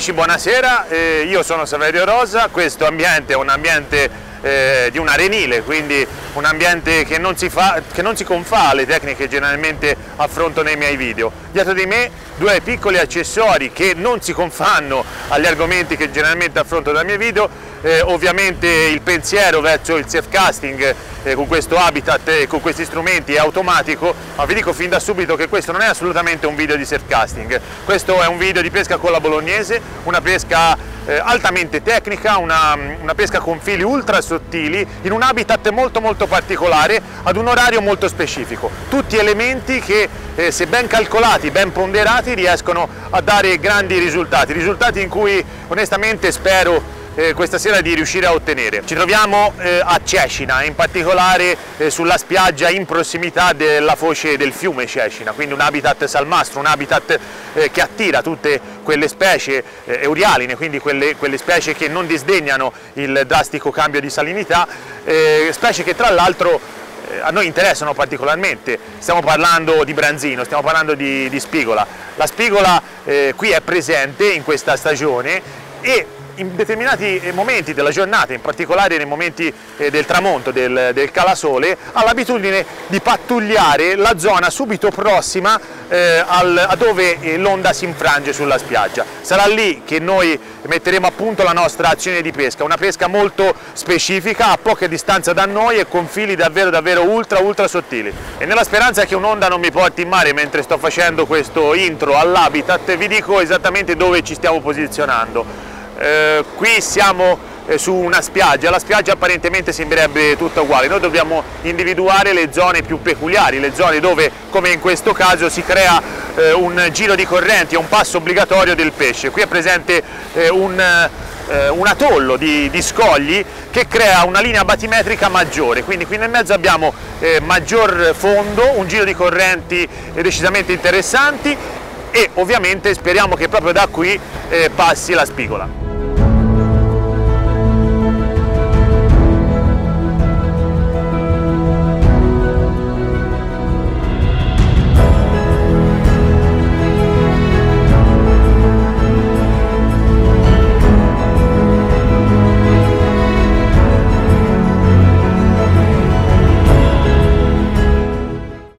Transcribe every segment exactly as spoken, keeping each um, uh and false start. amici, buonasera, eh, io sono Saverio Rosa. Questo ambiente è un ambiente eh, di un arenile, quindi un ambiente che non si fa, che non si confà alle tecniche che generalmente affronto nei miei video. Dietro di me due piccoli accessori che non si confanno agli argomenti che generalmente affronto nei miei video. Eh, ovviamente il pensiero verso il surfcasting eh, con questo habitat e eh, con questi strumenti è automatico, ma vi dico fin da subito che questo non è assolutamente un video di surfcasting. Questo è un video di pesca con la bolognese, una pesca eh, altamente tecnica, una, una pesca con fili ultra sottili in un habitat molto molto particolare ad un orario molto specifico. Tutti elementi che eh, se ben calcolati, ben ponderati, riescono a dare grandi risultati, risultati in cui onestamente spero Eh, questa sera di riuscire a ottenere. Ci troviamo eh, a Cecina, in particolare eh, sulla spiaggia in prossimità della foce del fiume Cecina, quindi un habitat salmastro, un habitat eh, che attira tutte quelle specie eh, eurialine, quindi quelle, quelle specie che non disdegnano il drastico cambio di salinità, eh, specie che tra l'altro a noi interessano particolarmente. Stiamo parlando di branzino, stiamo parlando di, di spigola. La spigola eh, qui è presente in questa stagione e in determinati momenti della giornata, in particolare nei momenti del tramonto, del, del calasole, ha l'abitudine di pattugliare la zona subito prossima eh, al, a dove l'onda si infrange sulla spiaggia. Sarà lì che noi metteremo a punto la nostra azione di pesca, una pesca molto specifica, a poca distanza da noi e con fili davvero davvero ultra ultra sottili. E nella speranza che un'onda non mi porti in mare mentre sto facendo questo intro all'habitat, vi dico esattamente dove ci stiamo posizionando. Eh, qui siamo eh, su una spiaggia, la spiaggia apparentemente sembrerebbe tutta uguale. Noi dobbiamo individuare le zone più peculiari, le zone dove, come in questo caso, si crea eh, un giro di correnti, un passo obbligatorio del pesce. Qui è presente eh, un, eh, un atollo di, di scogli che crea una linea batimetrica maggiore, quindi qui nel mezzo abbiamo eh, maggior fondo, un giro di correnti decisamente interessanti e ovviamente speriamo che proprio da qui eh, passi la spigola.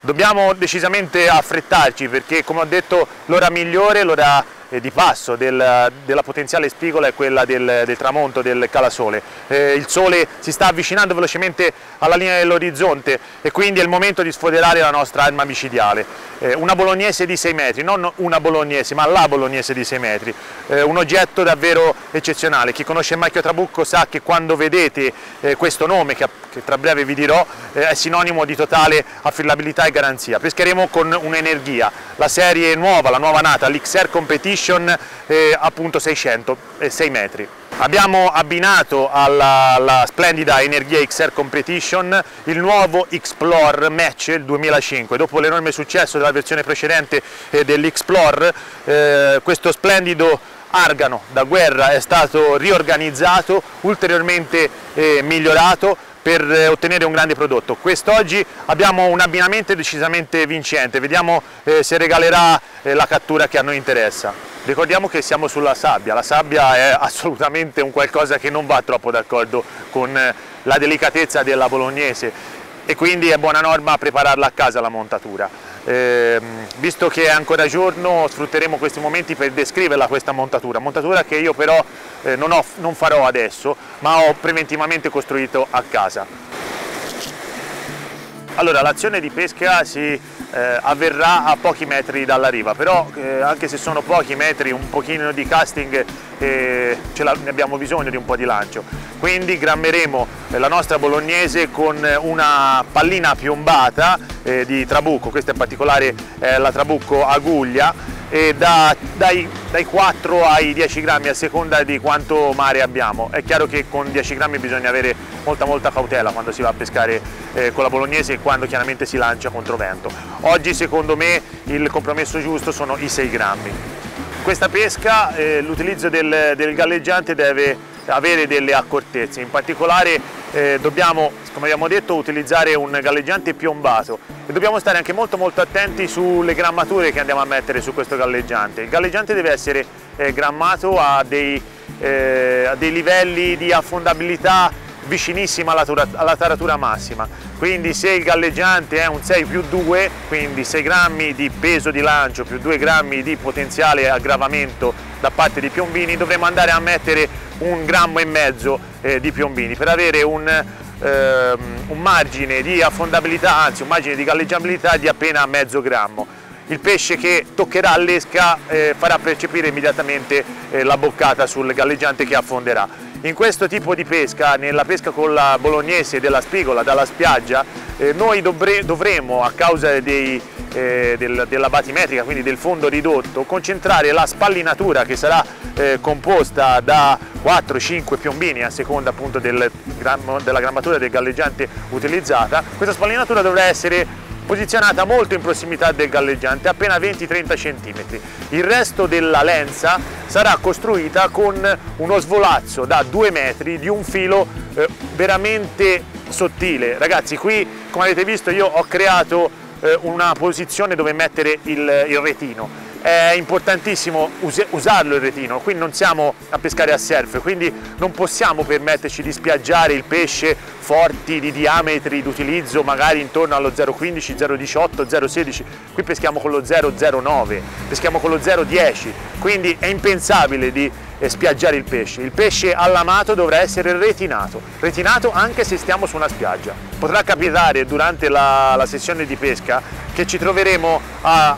Dobbiamo decisamente affrettarci perché, come ho detto, l'ora migliore, l'ora di passo del, della potenziale spigola è quella del, del tramonto, del calasole. Eh, il sole si sta avvicinando velocemente alla linea dell'orizzonte e quindi è il momento di sfoderare la nostra arma micidiale. Eh, una bolognese di sei metri, non una bolognese ma la bolognese di sei metri, eh, un oggetto davvero eccezionale. Chi conosce il marchio Trabucco sa che quando vedete eh, questo nome, che, che tra breve vi dirò, eh, è sinonimo di totale affidabilità e garanzia. Pescheremo con un'Energhia, la serie nuova, la nuova nata, l'X R Competition, Eh, appunto seicento e eh, sei metri. Abbiamo abbinato alla, alla splendida Energhia X R Competition il nuovo Xplore Match il duemilacinque. Dopo l'enorme successo della versione precedente eh, dell'Xplore, eh, questo splendido argano da guerra è stato riorganizzato, ulteriormente eh, migliorato per eh, ottenere un grande prodotto. Quest'oggi abbiamo un abbinamento decisamente vincente, vediamo eh, se regalerà eh, la cattura che a noi interessa. Ricordiamo che siamo sulla sabbia, la sabbia è assolutamente un qualcosa che non va troppo d'accordo con la delicatezza della bolognese e quindi è buona norma prepararla a casa la montatura. Eh, visto che è ancora giorno, sfrutteremo questi momenti per descriverla questa montatura, montatura che io però eh, non, ho, non farò adesso, ma ho preventivamente costruito a casa. Allora, l'azione di pesca si eh, avverrà a pochi metri dalla riva, però eh, anche se sono pochi metri, un pochino di casting eh, ce la, ne abbiamo bisogno di un po' di lancio. Quindi grammeremo eh, la nostra bolognese con una pallina piombata eh, di trabucco, questa in particolare è la trabucco aguglia, e da, dai, dai quattro ai dieci grammi a seconda di quanto mare abbiamo. È chiaro che con dieci grammi bisogna avere molta molta cautela quando si va a pescare eh, con la bolognese e quando chiaramente si lancia contro vento. Oggi secondo me il compromesso giusto sono i sei grammi. Questa pesca, eh, l'utilizzo del, del galleggiante deve avere delle accortezze, in particolare eh, dobbiamo, come abbiamo detto, utilizzare un galleggiante piombato e dobbiamo stare anche molto molto attenti sulle grammature che andiamo a mettere su questo galleggiante. Il galleggiante deve essere eh, grammato a dei, eh, a dei livelli di affondabilità vicinissima alla, tura, alla taratura massima, quindi se il galleggiante è un sei più due, quindi sei grammi di peso di lancio più due grammi di potenziale aggravamento da parte di piombini, dovremo andare a mettere un grammo e mezzo eh, di piombini per avere un, eh, un margine di affondabilità, anzi un margine di galleggiabilità di appena mezzo grammo. Il pesce che toccherà l'esca eh, farà percepire immediatamente eh, la boccata sul galleggiante che affonderà. In questo tipo di pesca, nella pesca con la bolognese della spigola dalla spiaggia, eh, noi dovre, dovremo, a causa dei, eh, del, della batimetrica, quindi del fondo ridotto, concentrare la spallinatura che sarà eh, composta da quattro cinque piombini a seconda appunto del, della grammatura del galleggiante utilizzata. Questa spallinatura dovrà essere posizionata molto in prossimità del galleggiante, appena venti trenta centimetri. Il resto della lenza sarà costruita con uno svolazzo da due metri di un filo eh, veramente sottile. Ragazzi, qui come avete visto io ho creato eh, una posizione dove mettere il, il retino. È importantissimo us usarlo il retino, qui non siamo a pescare a surf, quindi non possiamo permetterci di spiaggiare il pesce forti di diametri d'utilizzo magari intorno allo zero virgola quindici, zero virgola diciotto, zero virgola sedici, qui peschiamo con lo zero virgola zero nove, peschiamo con lo zero virgola dieci, quindi è impensabile di spiaggiare il pesce. Il pesce allamato dovrà essere retinato, retinato anche se stiamo su una spiaggia. Potrà capitare durante la, la sessione di pesca che ci troveremo a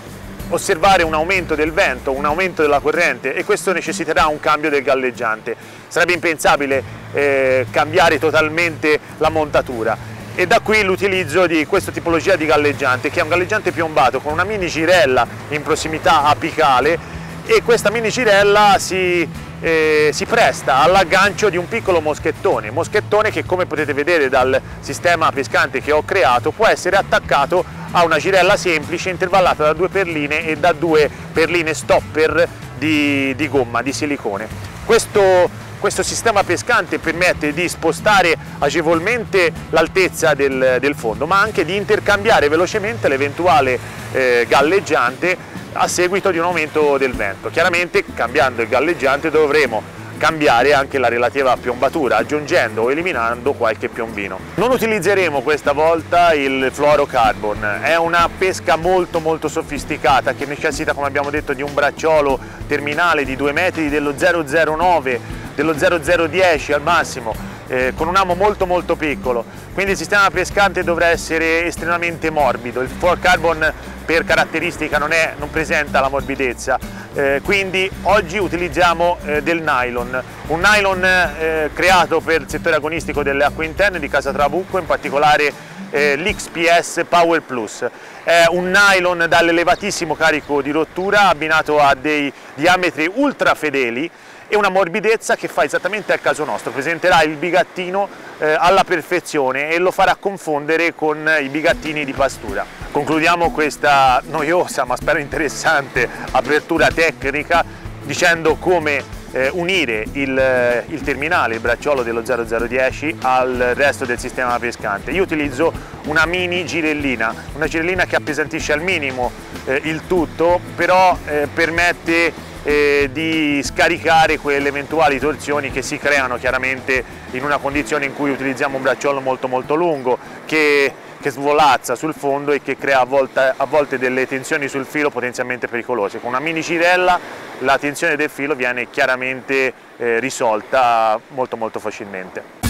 osservare un aumento del vento, un aumento della corrente e questo necessiterà un cambio del galleggiante. Sarebbe impensabile eh, cambiare totalmente la montatura e da qui l'utilizzo di questa tipologia di galleggiante, che è un galleggiante piombato con una mini girella in prossimità apicale, e questa mini girella si, eh, si presta all'aggancio di un piccolo moschettone, moschettone che, come potete vedere dal sistema pescante che ho creato, può essere attaccato ha una girella semplice intervallata da due perline e da due perline stopper di, di gomma, di silicone. Questo, questo sistema pescante permette di spostare agevolmente l'altezza del, del fondo, ma anche di intercambiare velocemente l'eventuale eh, galleggiante a seguito di un aumento del vento. Chiaramente, cambiando il galleggiante, dovremo cambiare anche la relativa piombatura, aggiungendo o eliminando qualche piombino. Non utilizzeremo questa volta il fluorocarbon, è una pesca molto molto sofisticata che necessita, come abbiamo detto, di un bracciolo terminale di due metri, dello zero virgola zero nove, dello zero virgola zero dieci al massimo, eh, con un amo molto molto piccolo, quindi il sistema pescante dovrà essere estremamente morbido. Il fluorocarbon per caratteristica non, è, non presenta la morbidezza. Eh, quindi oggi utilizziamo eh, del nylon, un nylon eh, creato per il settore agonistico delle acque interne di casa Trabucco, in particolare eh, l'X P S Power Plus. È un nylon dall'elevatissimo carico di rottura abbinato a dei diametri ultra fedeli e una morbidezza che fa esattamente al caso nostro, presenterà il bigattino eh, alla perfezione e lo farà confondere con i bigattini di pastura. Concludiamo questa noiosa ma spero interessante apertura tecnica dicendo come eh, unire il, il terminale, il bracciolo dello zero zero dieci al resto del sistema pescante. Io utilizzo una mini girellina, una girellina che appesantisce al minimo eh, il tutto, però eh, permette Eh, di scaricare quelle eventuali torsioni che si creano chiaramente in una condizione in cui utilizziamo un bracciolo molto molto lungo che, che svolazza sul fondo e che crea a volte, a volte delle tensioni sul filo potenzialmente pericolose. Con una mini cirella la tensione del filo viene chiaramente eh, risolta molto molto facilmente.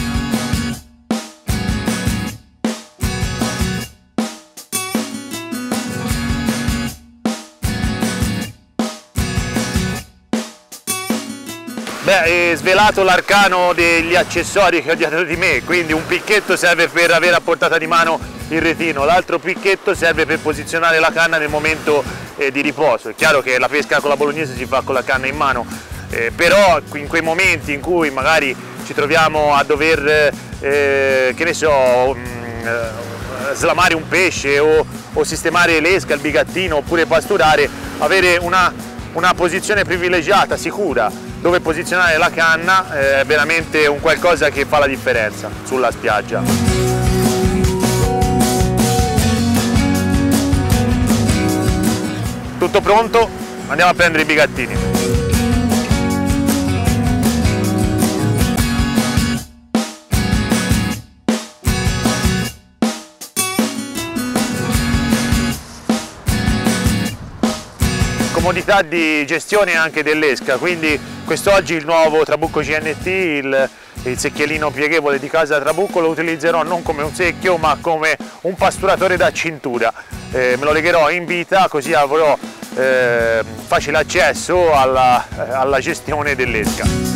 Beh, svelato l'arcano degli accessori che ho dietro di me, quindi un picchetto serve per avere a portata di mano il retino, l'altro picchetto serve per posizionare la canna nel momento eh, di riposo. È chiaro che la pesca con la bolognese si fa con la canna in mano, eh, però in quei momenti in cui magari ci troviamo a dover, eh, che ne so, mh, slamare un pesce o, o sistemare l'esca, il bigattino oppure pasturare, avere una, una posizione privilegiata, sicura, dove posizionare la canna è veramente un qualcosa che fa la differenza sulla spiaggia. Tutto pronto, andiamo a prendere i bigattini. Comodità di gestione anche dell'esca, quindi quest'oggi il nuovo Trabucco G N T, il, il secchielino pieghevole di casa Trabucco, lo utilizzerò non come un secchio ma come un pasturatore da cintura. Eh, me lo legherò in vita, così avrò eh, facile accesso alla, alla gestione dell'esca.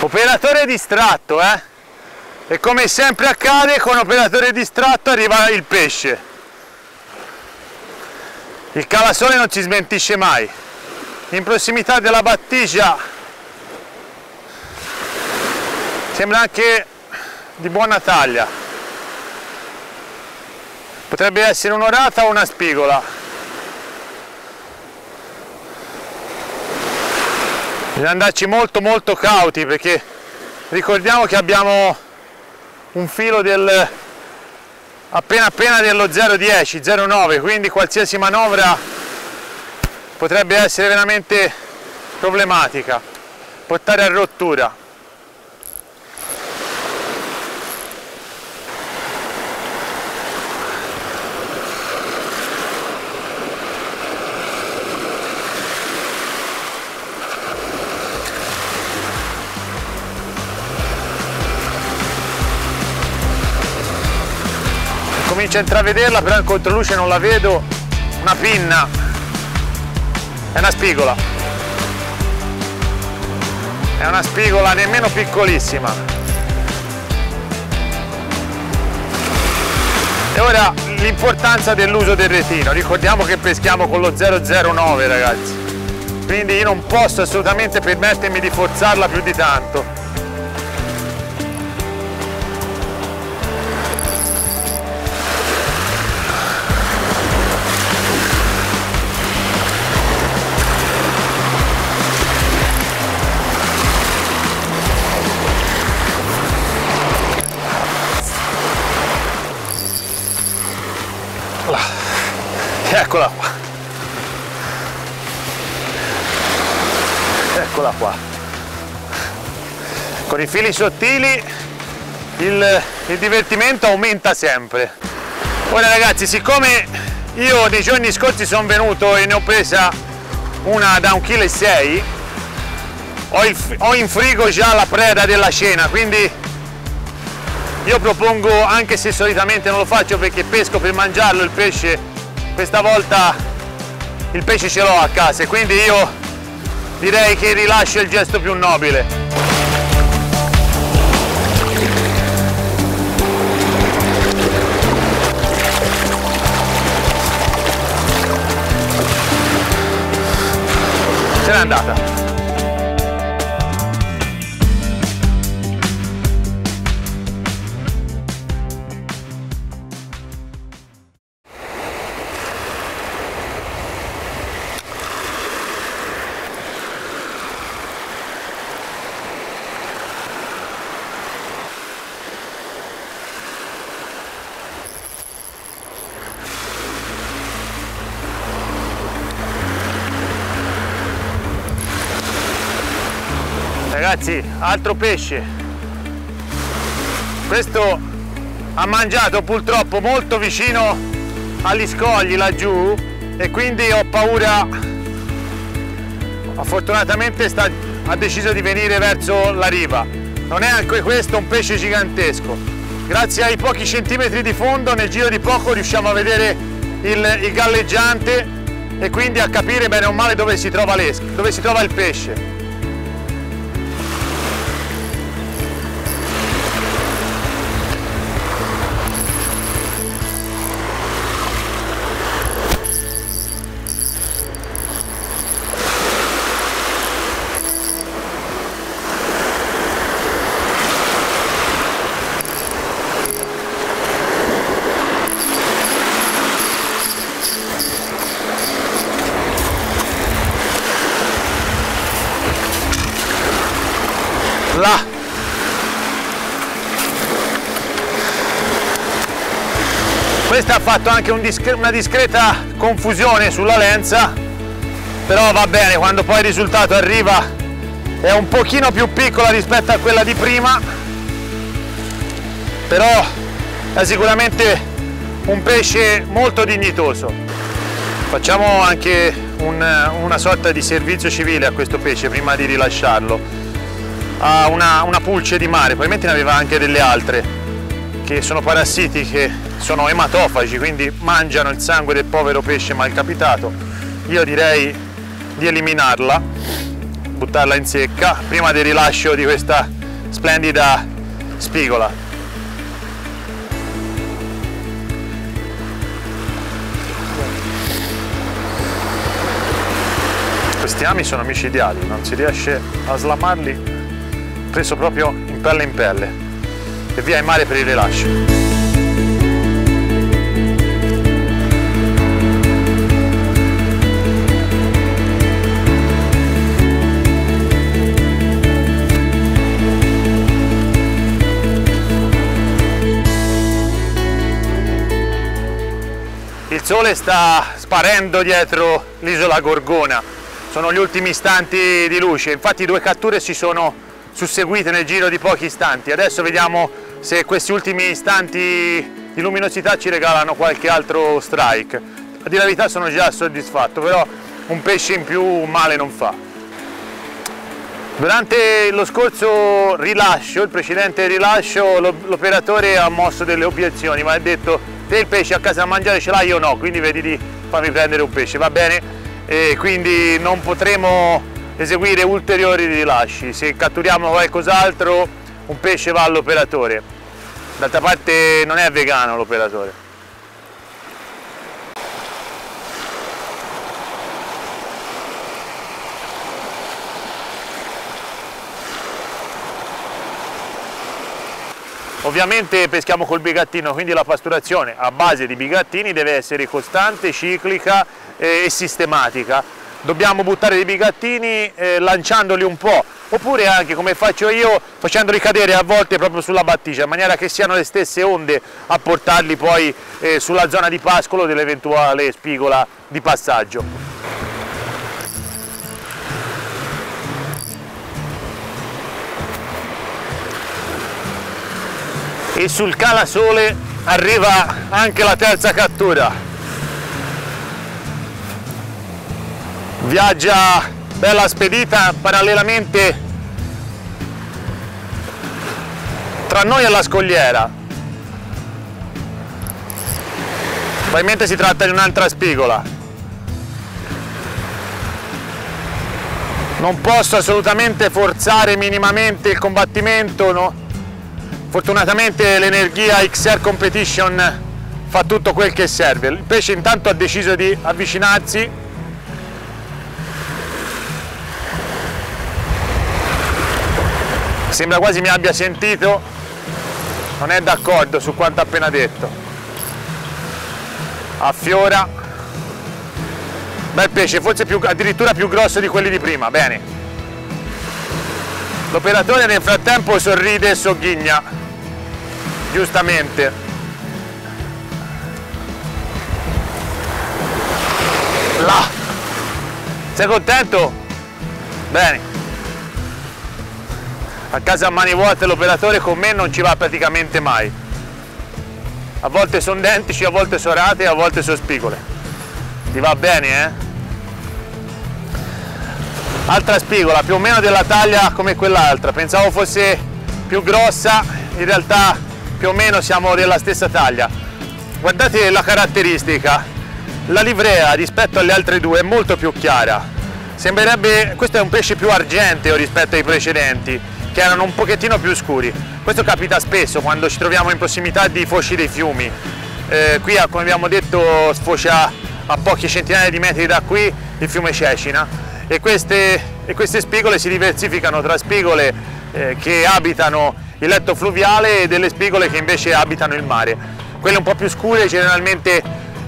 Operatore distratto, eh? E come sempre accade, con operatore distratto arriva il pesce. Il calasole non ci smentisce mai. In prossimità della battigia sembra anche di buona taglia. Potrebbe essere un'orata o una spigola. Bisogna andarci molto molto cauti, perché ricordiamo che abbiamo un filo del appena appena dello zero dieci, zero nove, quindi qualsiasi manovra potrebbe essere veramente problematica, portare a rottura. Comincio a intravederla, però in controluce non la vedo, una pinna, è una spigola, è una spigola nemmeno piccolissima. E ora l'importanza dell'uso del retino, ricordiamo che peschiamo con lo zero zero nove ragazzi, quindi io non posso assolutamente permettermi di forzarla più di tanto. Eccola qua, eccola qua, con i fili sottili il, il divertimento aumenta sempre. Ora ragazzi, siccome io nei giorni scorsi sono venuto e ne ho presa una da un virgola sei chili, ho, ho in frigo già la preda della cena, quindi io propongo, anche se solitamente non lo faccio perché pesco per mangiarlo il pesce, questa volta il pesce ce l'ho a casa e quindi io direi che rilascio il gesto più nobile. Se n'è andata. ragazzi, altro pesce. Questo ha mangiato purtroppo molto vicino agli scogli laggiù e quindi ho paura. Fortunatamente sta, ha deciso di venire verso la riva. Non è anche questo un pesce gigantesco. Grazie ai pochi centimetri di fondo, nel giro di poco riusciamo a vedere il, il galleggiante e quindi a capire bene o male dove si trova l'esca, dove si trova il pesce. Questa ha fatto anche un discre- una discreta confusione sulla lenza, però va bene, quando poi il risultato arriva è un pochino più piccola rispetto a quella di prima, però è sicuramente un pesce molto dignitoso. Facciamo anche un, una sorta di servizio civile a questo pesce prima di rilasciarlo. Ha una, una pulce di mare, probabilmente ne aveva anche delle altre, che sono parassiti, che sono ematofagi, quindi mangiano il sangue del povero pesce malcapitato. Io direi di eliminarla, buttarla in secca prima del rilascio di questa splendida spigola. Questi ami sono micidiali, non si riesce a slamarli, preso proprio in pelle in pelle. E via in mare per il rilascio. Il sole sta sparendo dietro l'isola Gorgona, sono gli ultimi istanti di luce, infatti due catture si sono susseguite nel giro di pochi istanti. Adesso vediamo se questi ultimi istanti di luminosità ci regalano qualche altro strike. A dire la verità sono già soddisfatto, però un pesce in più male non fa. Durante lo scorso rilascio, il precedente rilascio, l'operatore ha mosso delle obiezioni, ma ha detto: te il pesce a casa da mangiare ce l'hai o no, quindi vedi di farmi prendere un pesce, va bene? E quindi non potremo eseguire ulteriori rilasci. Se catturiamo qualcos'altro, un pesce va all'operatore. D'altra parte non è vegano l'operatore. Ovviamente peschiamo col bigattino, quindi la pasturazione a base di bigattini deve essere costante, ciclica e sistematica. Dobbiamo buttare dei bigattini eh, lanciandoli un po', oppure anche come faccio io, facendoli cadere a volte proprio sulla battigia, in maniera che siano le stesse onde a portarli poi eh, sulla zona di pascolo dell'eventuale spigola di passaggio. E sul calasole arriva anche la terza cattura. Viaggia bella spedita parallelamente tra noi e la scogliera. Probabilmente si tratta di un'altra spigola. Non posso assolutamente forzare minimamente il combattimento, no? Fortunatamente l'Energhia X R Competition fa tutto quel che serve. Il pesce intanto ha deciso di avvicinarsi. Sembra quasi mi abbia sentito, non è d'accordo su quanto appena detto. Affiora, bel pesce, forse più, addirittura più grosso di quelli di prima, bene. L'operatore nel frattempo sorride e sogghigna, giustamente. Là, sei contento? Bene. a casa a mani vuote l'operatore con me non ci va praticamente mai. A volte sono dentici, a volte sono rate, a volte sono spigole. Ti va bene, eh? Altra spigola, più o meno della taglia come quell'altra. Pensavo fosse più grossa, in realtà più o meno siamo della stessa taglia. Guardate la caratteristica. La livrea rispetto alle altre due è molto più chiara. Sembrerebbe, questo è un pesce più argenteo rispetto ai precedenti, che erano un pochettino più scuri. Questo capita spesso quando ci troviamo in prossimità di foci dei fiumi. Eh, qui, come abbiamo detto, sfocia a poche centinaia di metri da qui il fiume Cecina, e queste, e queste spigole si diversificano tra spigole eh, che abitano il letto fluviale e delle spigole che invece abitano il mare. Quelle un po' più scure generalmente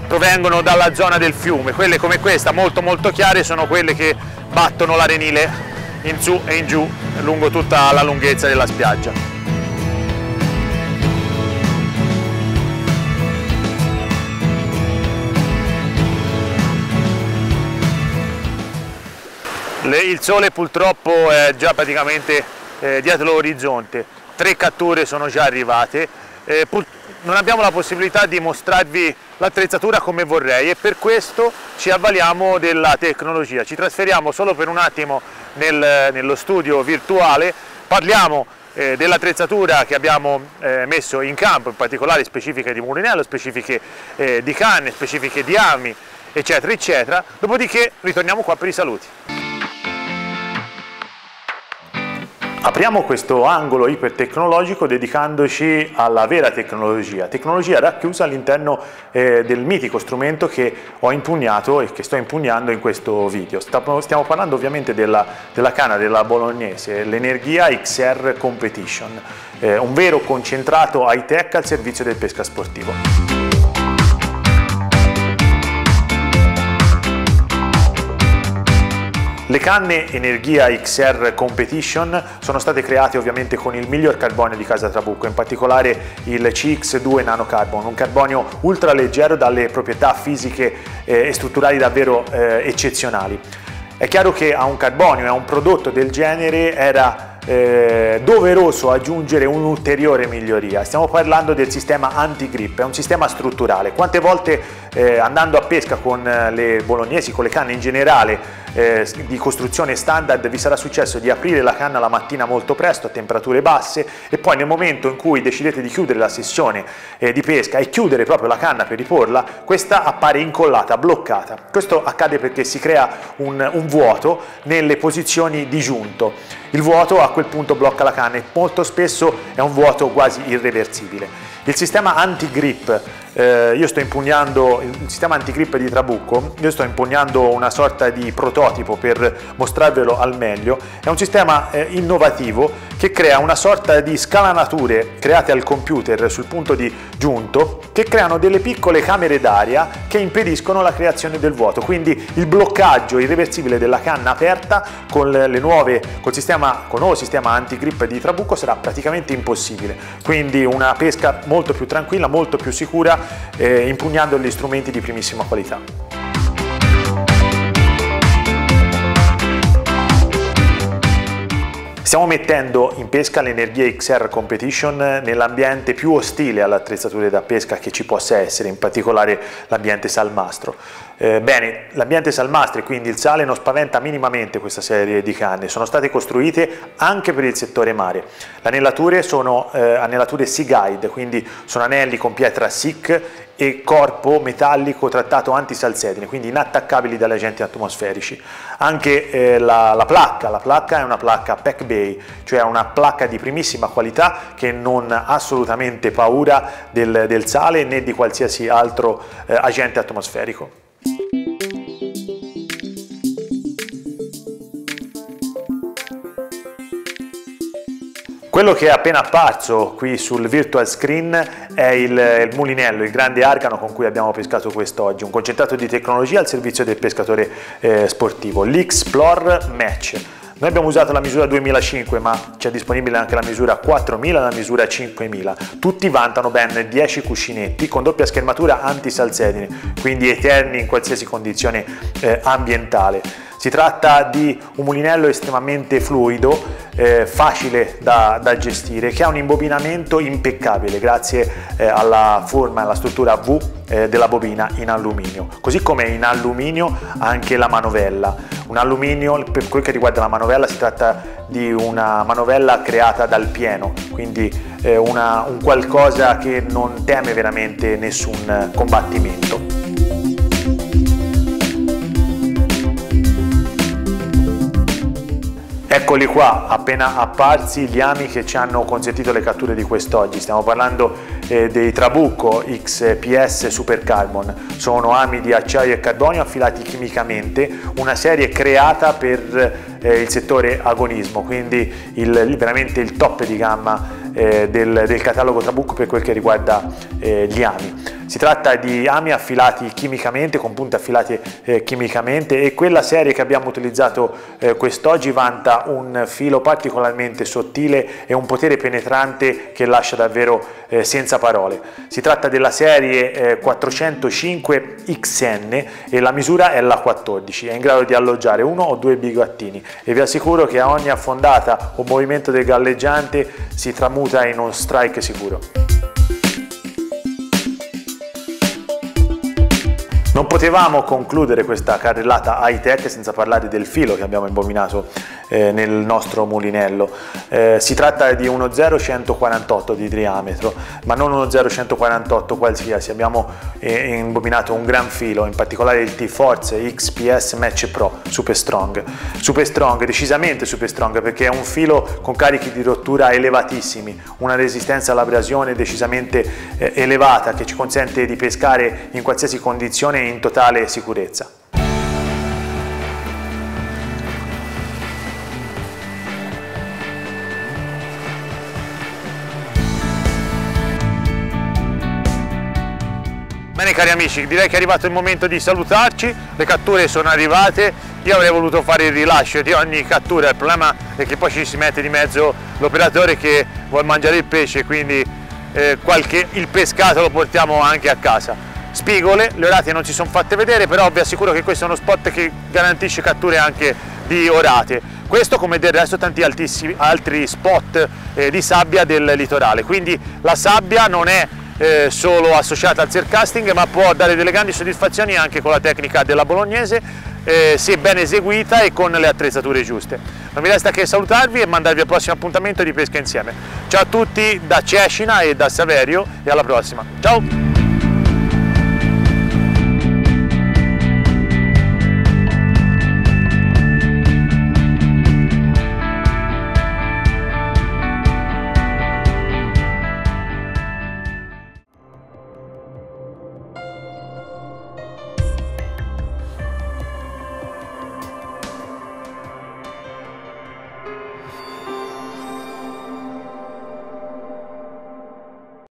provengono dalla zona del fiume, quelle come questa, molto molto chiare, sono quelle che battono l'arenile in su e in giù lungo tutta la lunghezza della spiaggia. Le, il sole purtroppo è già praticamente eh, dietro l'orizzonte, tre catture sono già arrivate, eh, non abbiamo la possibilità di mostrarvi l'attrezzatura come vorrei e per questo ci avvaliamo della tecnologia. Ci trasferiamo solo per un attimo nel, nello studio virtuale, parliamo eh, dell'attrezzatura che abbiamo eh, messo in campo, in particolare specifiche di mulinello, specifiche eh, di canne, specifiche di ami, eccetera eccetera, dopodiché ritorniamo qua per i saluti. Apriamo questo angolo ipertecnologico dedicandoci alla vera tecnologia, tecnologia racchiusa all'interno eh, del mitico strumento che ho impugnato e che sto impugnando in questo video. Stiamo parlando ovviamente della, della canna della bolognese, l'Energhia X R Competition, eh, un vero concentrato high-tech al servizio del pesca sportivo. Le canne Energhia X R Competition sono state create ovviamente con il miglior carbonio di casa Trabucco, in particolare il C X due Nano Carbon, un carbonio ultra leggero dalle proprietà fisiche e strutturali davvero eh, eccezionali. È chiaro che a un carbonio e a un prodotto del genere era Eh, doveroso aggiungere un'ulteriore miglioria. Stiamo parlando del sistema anti-grip, è un sistema strutturale. Quante volte eh, andando a pesca con le bolognesi, con le canne in generale eh, di costruzione standard, vi sarà successo di aprire la canna la mattina molto presto a temperature basse e poi nel momento in cui decidete di chiudere la sessione eh, di pesca e chiudere proprio la canna per riporla, questa appare incollata, bloccata. Questo accade perché si crea un, un vuoto nelle posizioni di giunto. Il vuoto a quel punto blocca la canna e molto spesso è un vuoto quasi irreversibile. Il sistema anti-grip, eh, io sto impugnando il sistema anti-grip di Trabucco, io sto impugnando una sorta di prototipo per mostrarvelo al meglio. È un sistema eh, innovativo che crea una sorta di scalanature create al computer sul punto di giunto che creano delle piccole camere d'aria che impediscono la creazione del vuoto, quindi il bloccaggio irreversibile della canna aperta con le nuove, col sistema, con il nuovo sistema anti-grip di Trabucco sarà praticamente impossibile, quindi una pesca molto molto più tranquilla, molto più sicura, eh, impugnando gli strumenti di primissima qualità. Stiamo mettendo in pesca l'Energhia X R Competition nell'ambiente più ostile all'attrezzatura da pesca che ci possa essere, in particolare l'ambiente salmastro. Eh, bene, l'ambiente salmastre, quindi il sale, non spaventa minimamente questa serie di canne, sono state costruite anche per il settore mare. Le annellature sono eh, annellature Sea Guide, quindi sono anelli con pietra S I C e corpo metallico trattato antisalsedine, quindi inattaccabili dagli agenti atmosferici. Anche eh, la, la placca, la placca è una placca Pack Bay, cioè una placca di primissima qualità che non ha assolutamente paura del, del sale né di qualsiasi altro eh, agente atmosferico. Quello che è appena apparso qui sul virtual screen è il, il mulinello, il grande argano con cui abbiamo pescato quest'oggi, un concentrato di tecnologia al servizio del pescatore eh, sportivo, l'Xplore Match. Noi abbiamo usato la misura duemilacinque, ma c'è disponibile anche la misura quattromila e la misura cinquemila. Tutti vantano ben dieci cuscinetti con doppia schermatura antisalsedine, quindi eterni in qualsiasi condizione eh, ambientale. Si tratta di un mulinello estremamente fluido, eh, facile da, da gestire, che ha un imbobinamento impeccabile grazie eh, alla forma e alla struttura a V eh, della bobina in alluminio, così come in alluminio anche la manovella. Un alluminio, per quel che riguarda la manovella, si tratta di una manovella creata dal pieno, quindi eh, una, un qualcosa che non teme veramente nessun combattimento. Eccoli qua, appena apparsi gli ami che ci hanno consentito le catture di quest'oggi. Stiamo parlando eh, dei Trabucco X P S Super Carbon. Sono ami di acciaio e carbonio affilati chimicamente, una serie creata per eh, il settore agonismo, quindi il, veramente il top di gamma eh, del, del catalogo Trabucco per quel che riguarda eh, gli ami. Si tratta di ami affilati chimicamente, con punte affilate eh, chimicamente, e quella serie che abbiamo utilizzato eh, quest'oggi vanta un filo particolarmente sottile e un potere penetrante che lascia davvero eh, senza parole. Si tratta della serie eh, quattrocentocinque X N e la misura è la quattordici, è in grado di alloggiare uno o due bigattini e vi assicuro che a ogni affondata o movimento del galleggiante si tramuta in un strike sicuro. Non potevamo concludere questa carrellata high-tech senza parlare del filo che abbiamo imbobinato eh, nel nostro mulinello. Eh, si tratta di uno zero virgola centoquarantotto di diametro, ma non uno zero virgola centoquarantotto qualsiasi. Abbiamo eh, imbobinato un gran filo, in particolare il T-Force X P S Match Pro Super Strong. Super Strong, decisamente Super Strong, perché è un filo con carichi di rottura elevatissimi, una resistenza all'abrasione decisamente eh, elevata che ci consente di pescare in qualsiasi condizione in totale sicurezza. Bene cari amici, direi che è arrivato il momento di salutarci, le catture sono arrivate, io avrei voluto fare il rilascio di ogni cattura, il problema è che poi ci si mette di mezzo l'operatore che vuole mangiare il pesce, quindi eh, qualche, il pescato lo portiamo anche a casa. Spigole, le orate non si sono fatte vedere, però vi assicuro che questo è uno spot che garantisce catture anche di orate. Questo, come del resto tanti altissimi, altri spot eh, di sabbia del litorale, quindi la sabbia non è eh, solo associata al surfcasting, ma può dare delle grandi soddisfazioni anche con la tecnica della bolognese, eh, se ben eseguita e con le attrezzature giuste. Non mi resta che salutarvi e mandarvi al prossimo appuntamento di pesca insieme. Ciao a tutti da Cecina e da Saverio e alla prossima, ciao!